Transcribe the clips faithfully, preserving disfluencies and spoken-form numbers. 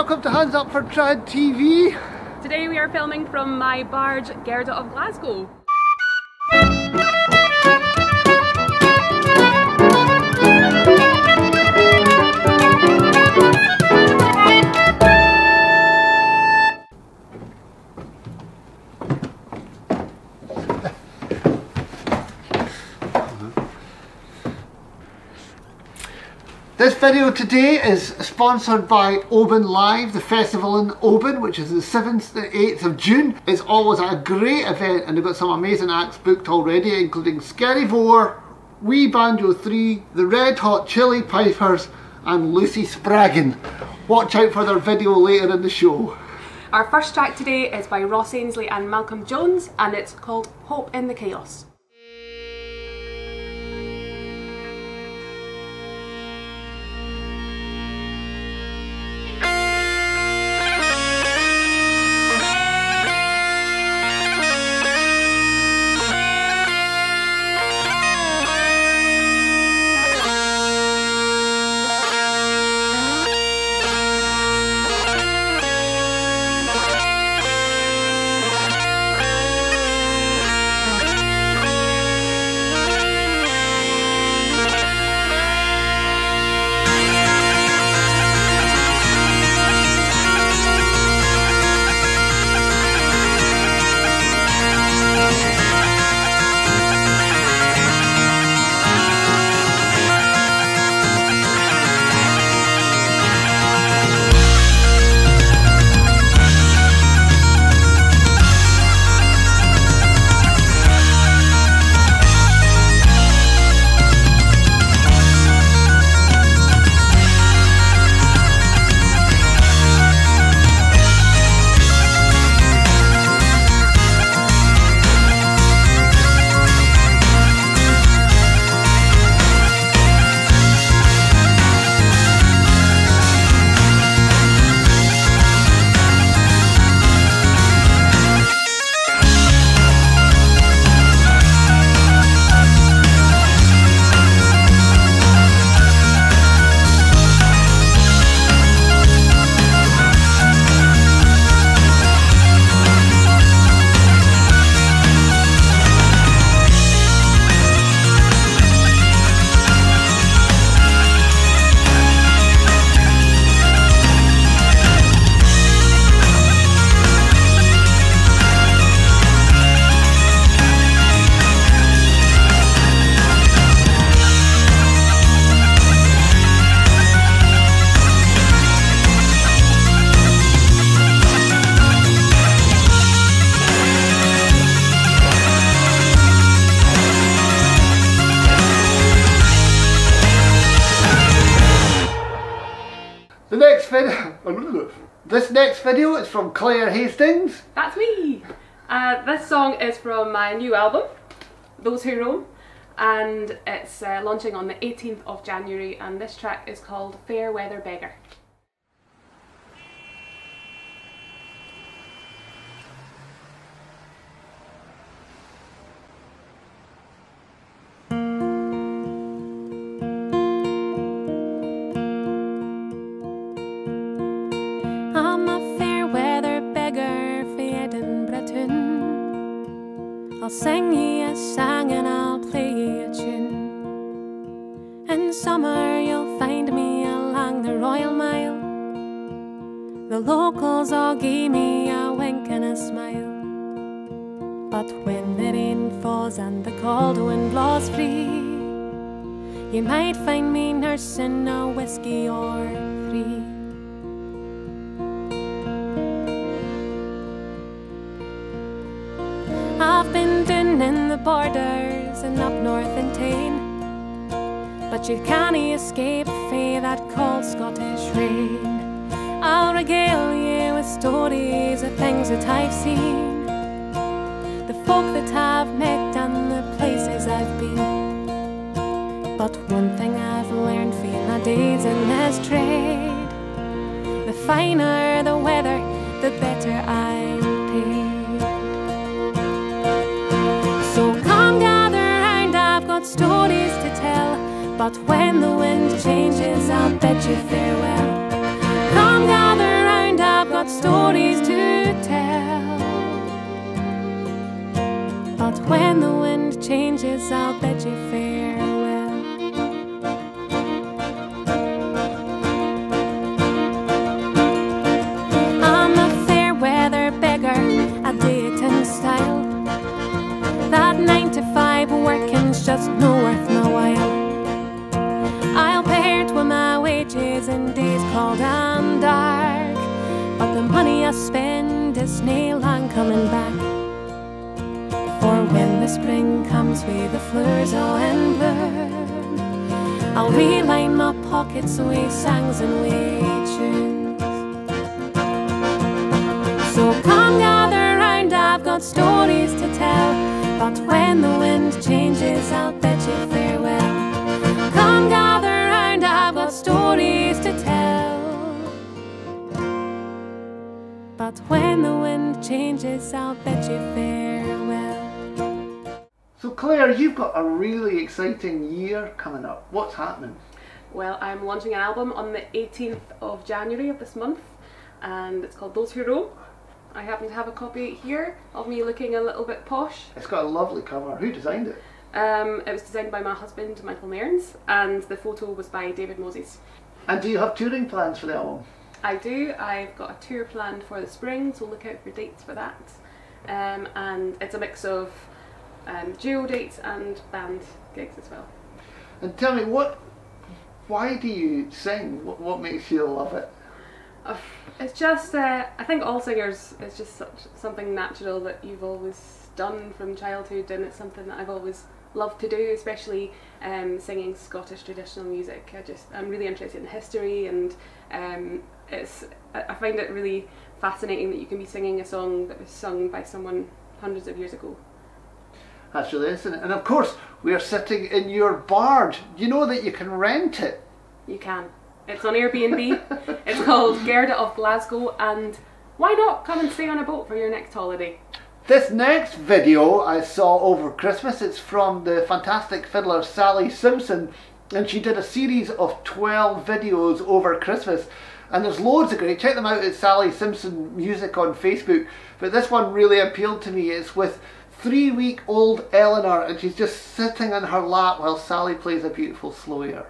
welcome to Hands Up for Trad T V. Today we are filming from my barge, Gerda of Glasgow. This video today is sponsored by Oban Live, the festival in Oban, which is the seventh to the eighth of June. It's always a great event and they've got some amazing acts booked already, including Scary Vore, Wee Banjo three, The Red Hot Chili Pipers and Lucy Spraggan. Watch out for their video later in the show. Our first track today is by Ross Ainslie and Malcolm Jones and it's called Hope in the Chaos. This next video is from Claire Hastings. That's me. Uh, this song is from my new album, Those Who Roam, and it's uh, launching on the eighteenth of January, and this track is called Fair Weather Beggar. I'll sing ye a song and I'll play ye a tune. In summer you'll find me along the Royal Mile. The locals all gie me a wink and a smile. But when the rain falls and the cold wind blows free, you might find me nursing a whiskey or three. I've been down in the borders and up north in Tain, but you can't escape fae that cold Scottish rain. I'll regale you with stories of things that I've seen, the folk that I've met and the places I've been. But one thing I've learned fae my days in this trade, the finer the weather, the better I'm paid. Stories to tell, but when the wind changes, I'll bid you farewell. Come gather round. got stories to tell. But when the wind changes, I'll bid you farewell. I'm a fair weather beggar, I do it in style. That nine to five working's just no worth my while. I'll pay it with my wages in days cold and dark, but the money I spend is nae long coming back. For when the spring comes with the flowers all in bloom, I'll reline my pockets with songs and with tunes. So come gather round, I've got stories to tell, but when the wind changes, I'll bid you farewell. Come gather round, I've got stories to tell, but when the wind changes, I'll bid you farewell. So Claire, you've got a really exciting year coming up. What's happening? Well, I'm launching an album on the eighteenth of January of this month, and it's called Those Who Roam. I happen to have a copy here of me looking a little bit posh. It's got a lovely cover. Who designed it? Um, it was designed by my husband, Michael Mearns, and the photo was by David Moses. And do you have touring plans for the album? I do. I've got a tour planned for the spring, so look out for dates for that. Um, and it's a mix of um, duo dates and band gigs as well. And tell me, what? Why do you sing? What, what makes you love it? Uh, it's just, uh, I think all singers, it's just such, something natural that you've always done from childhood, and it's something that I've always loved to do, especially um, singing Scottish traditional music. I just, I'm really interested in history, and um, it's, I find it really fascinating that you can be singing a song that was sung by someone hundreds of years ago. That's really interesting. And of course, we are sitting in your barge. You know that you can rent it. You can. It's on Airbnb. It's called Gerda of Glasgow, and why not come and stay on a boat for your next holiday? This next video I saw over Christmas. It's from the fantastic fiddler Sally Simpson, and she did a series of twelve videos over Christmas, and there's loads of great. Check them out at Sally Simpson Music on Facebook, but this one really appealed to me. It's with three week old Eleanor, and she's just sitting on her lap while Sally plays a beautiful slow air.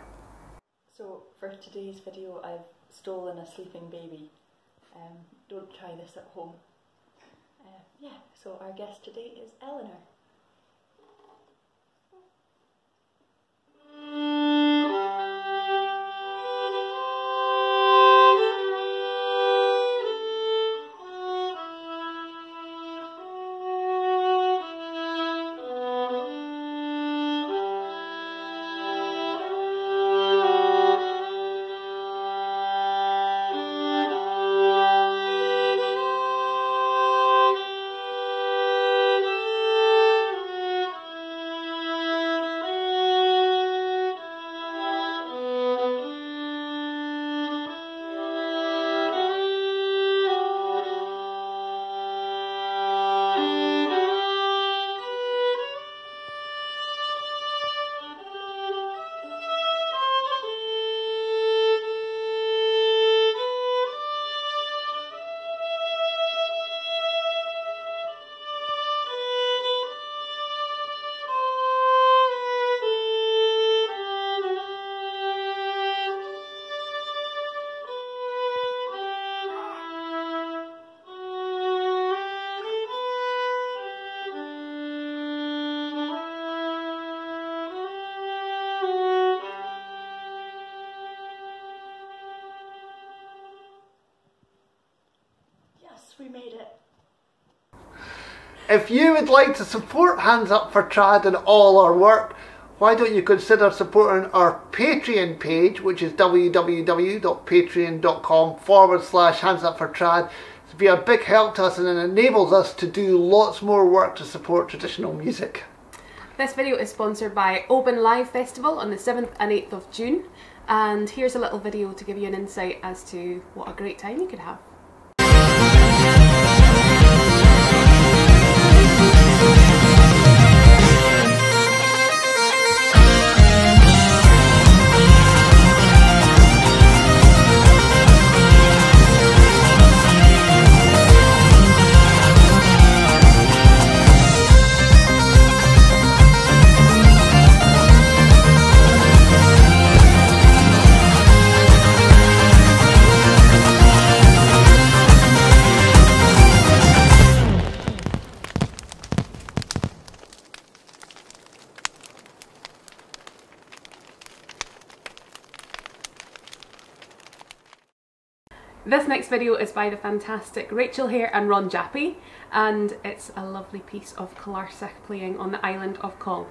So for today's video I've stolen a sleeping baby. Um, don't try this at home. Uh, yeah, so our guest today is Eleanor. We made it. If you would like to support Hands Up for Trad and all our work, why don't you consider supporting our Patreon page, which is www.patreon.com forward slash Hands Up for Trad. It'd be a big help to us, and it enables us to do lots more work to support traditional music. This video is sponsored by Open Live Festival on the seventh and eighth of June, and here's a little video to give you an insight as to what a great time you could have. This next video is by the fantastic Rachel Hair and Ron Jappy, and it's a lovely piece of Calarsa playing on the island of Col.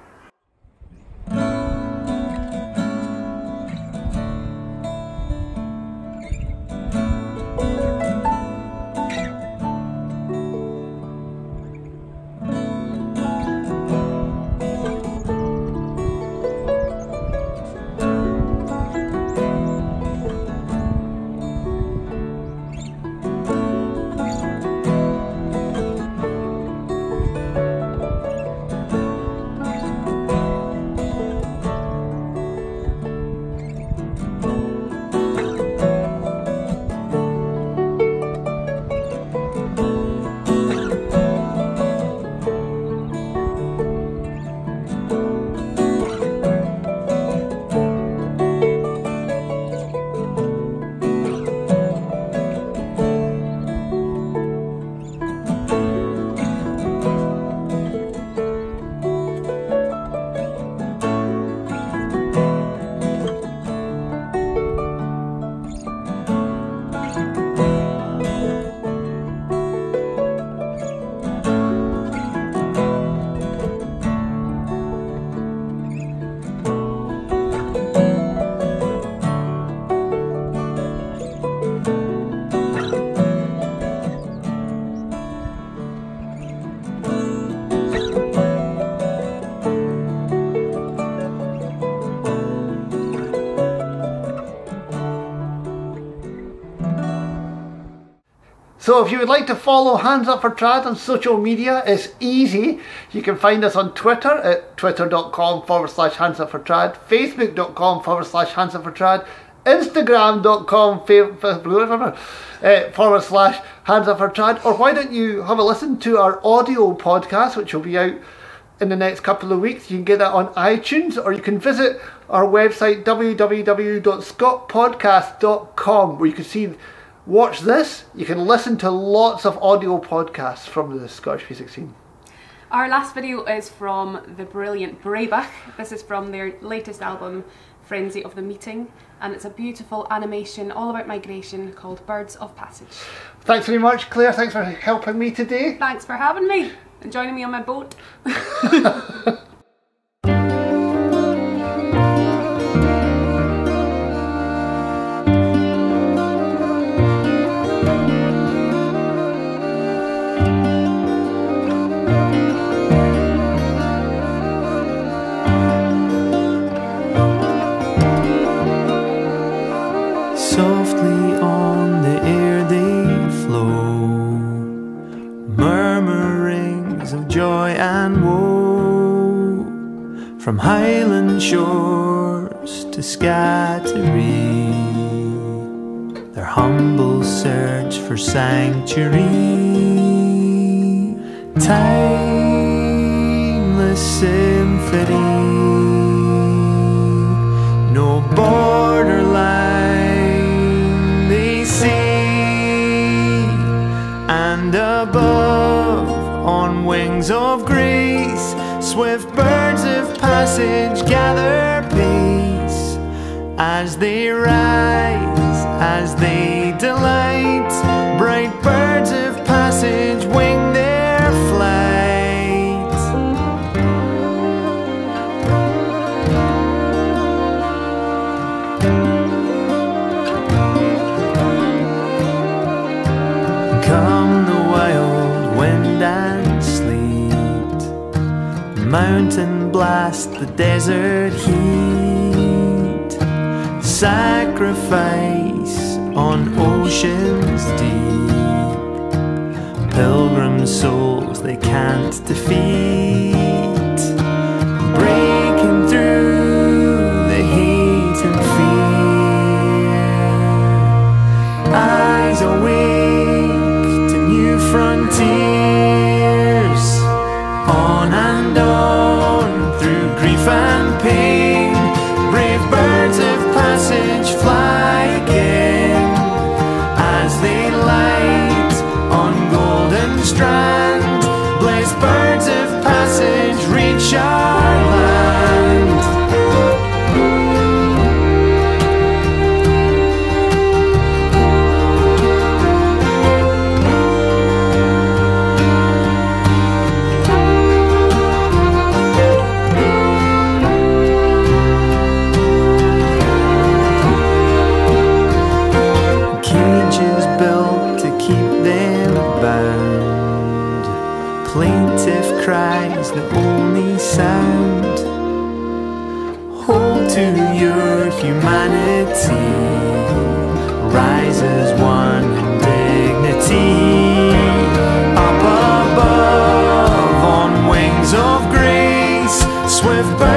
So if you would like to follow Hands Up for Trad on social media, it's easy. You can find us on Twitter at twitter.com forward slash Hands Up for Trad, facebook.com forward slash Hands Up for Trad, instagram.com uh, forward slash Hands Up for Trad, or why don't you have a listen to our audio podcast, which will be out in the next couple of weeks. You can get that on iTunes, or you can visit our website w w w dot scott podcast dot com, where you can see watch this, you can listen to lots of audio podcasts from the Scottish music scene. Our last video is from the brilliant Breabach. This is from their latest album, Frenzy of the Meeting, and it's a beautiful animation all about migration called Birds of Passage. Thanks very much, Claire. Thanks for helping me today. Thanks for having me and joining me on my boat. From highland shores to Scattery, their humble search for sanctuary, timeless symphony, no borderline they see, and above on wings of grace, swift birds of passage gather pace as they rise, as they delight. Bright birds of passage wing their flight. Come the wild wind and sleet, mountain blast, the desert heat, sacrifice on oceans deep, pilgrim souls they can't defeat, breaking through the hate and fear, eyes awake to new frontiers, on and on and pain, brave birds of passage fly again, as they light on golden strand, blessed birds of passage to your humanity rises one in dignity. Up above on wings of grace, swift birds